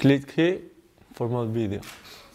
Click here for more videos.